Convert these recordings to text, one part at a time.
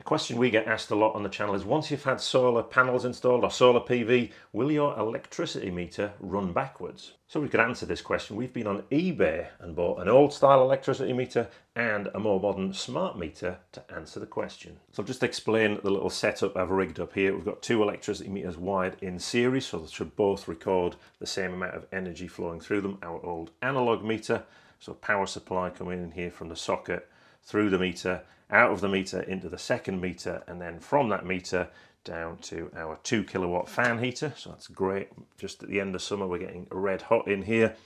A question we get asked a lot on the channel is, once you've had solar panels installed or solar PV, will your electricity meter run backwards? So we could answer this question. We've been on eBay and bought an old style electricity meter and a more modern smart meter to answer the question. So I'll just explain the little setup I've rigged up here. We've got two electricity meters wired in series, so they should both record the same amount of energy flowing through them. Our old analog meter, so power supply coming in here from the socket through the meter, out of the meter into the second meter, and then from that meter down to our 2 kilowatt fan heater. So that's great. Just at the end of summer, we're getting red hot in here.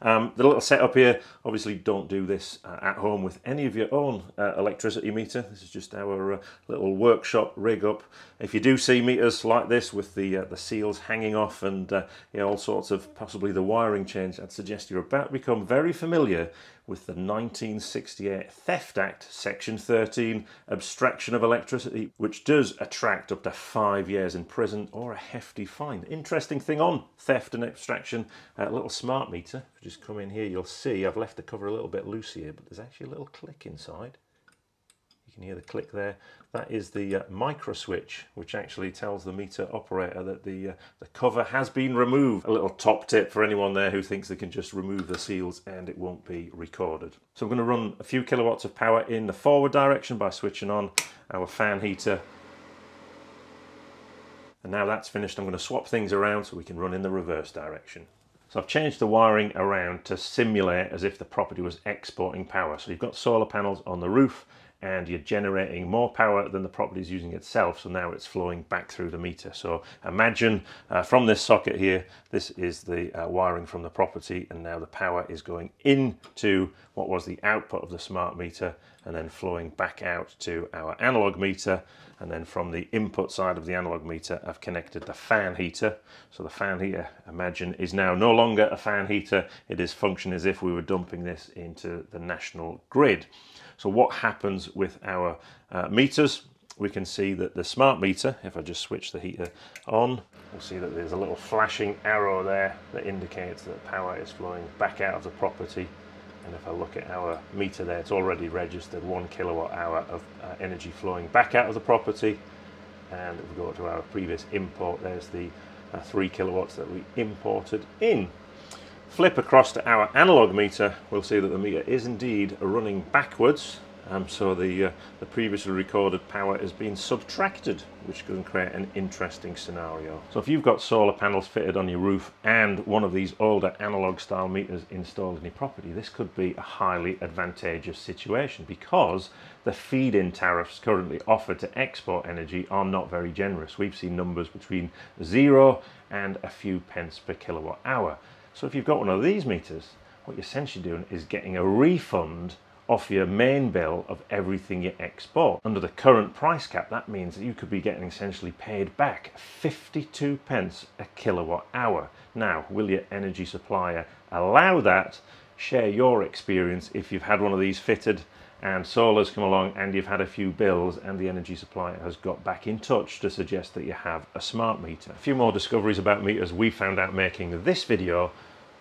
The little setup here, obviously don't do this at home with any of your own electricity meter. This is just our little workshop rig up. If you do see meters like this with the seals hanging off and you know, all sorts of possibly the wiring change, I'd suggest you're about to become very familiar with the 1968 Theft Act, Section 13, Abstraction of Electricity, which does attract up to 5 years in prison or a hefty fine. Interesting thing on theft and abstraction, a little smart meter. If you just come in here, you'll see I've left the cover a little bit loose here, but there's actually a little click inside. You can hear the click there. That is the micro switch, which actually tells the meter operator that the cover has been removed. A little top tip for anyone there who thinks they can just remove the seals and it won't be recorded. So I'm going to run a few kilowatts of power in the forward direction by switching on our fan heater. And now that's finished, I'm going to swap things around so we can run in the reverse direction. So I've changed the wiring around to simulate as if the property was exporting power. So you've got solar panels on the roof, and you're generating more power than the property is using itself, so now it's flowing back through the meter. So imagine from this socket here, this is the wiring from the property, and now the power is going into what was the output of the smart meter and then flowing back out to our analog meter. And then from the input side of the analog meter, I've connected the fan heater. So the fan heater, imagine, is now no longer a fan heater. It is functioning as if we were dumping this into the national grid. So what happens with our meters? We can see that the smart meter, if I just switch the heater on, we'll see that there's a little flashing arrow there that indicates that power is flowing back out of the property. And if I look at our meter there, it's already registered 1 kilowatt hour of energy flowing back out of the property. And if we go to our previous import, there's the 3 kilowatts that we imported in. Flip across to our analog meter, we'll see that the meter is indeed running backwards. So the previously recorded power has been subtracted, which can create an interesting scenario. So if you've got solar panels fitted on your roof and one of these older analog style meters installed in your property, this could be a highly advantageous situation because the feed-in tariffs currently offered to export energy are not very generous. We've seen numbers between 0 and a few pence per kilowatt hour. So if you've got one of these meters, what you're essentially doing is getting a refund off your main bill of everything you export. Under the current price cap, that means that you could be getting essentially paid back 52 pence a kilowatt hour. Now, will your energy supplier allow that? Share your experience if you've had one of these fitted and solar's come along and you've had a few bills and the energy supplier has got back in touch to suggest that you have a smart meter. A few more discoveries about meters we found out making this video.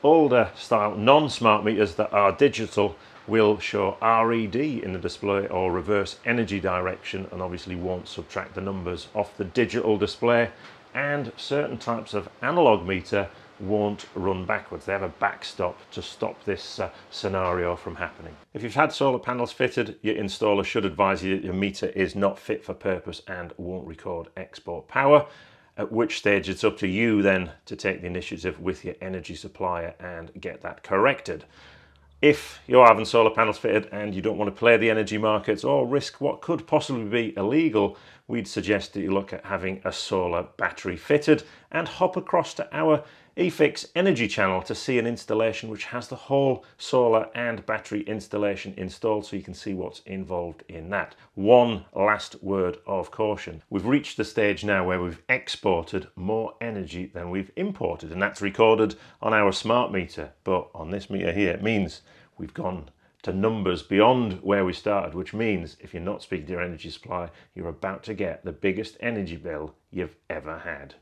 Older style non-smart meters that are digital will show RED in the display or reverse energy direction and obviously won't subtract the numbers off the digital display, and certain types of analog meter won't run backwards. They have a backstop to stop this scenario from happening. If you've had solar panels fitted, your installer should advise you that your meter is not fit for purpose and won't record export power, at which stage it's up to you then to take the initiative with your energy supplier and get that corrected. If you're having solar panels fitted and you don't want to play the energy markets or risk what could possibly be illegal, we'd suggest that you look at having a solar battery fitted and hop across to our eFIXX Energy channel to see an installation which has the whole solar and battery installation installed, so you can see what's involved in that. One last word of caution. We've reached the stage now where we've exported more energy than we've imported, and that's recorded on our smart meter. But on this meter here, it means we've gone to numbers beyond where we started, which means if you're not speaking to your energy supplier, you're about to get the biggest energy bill you've ever had.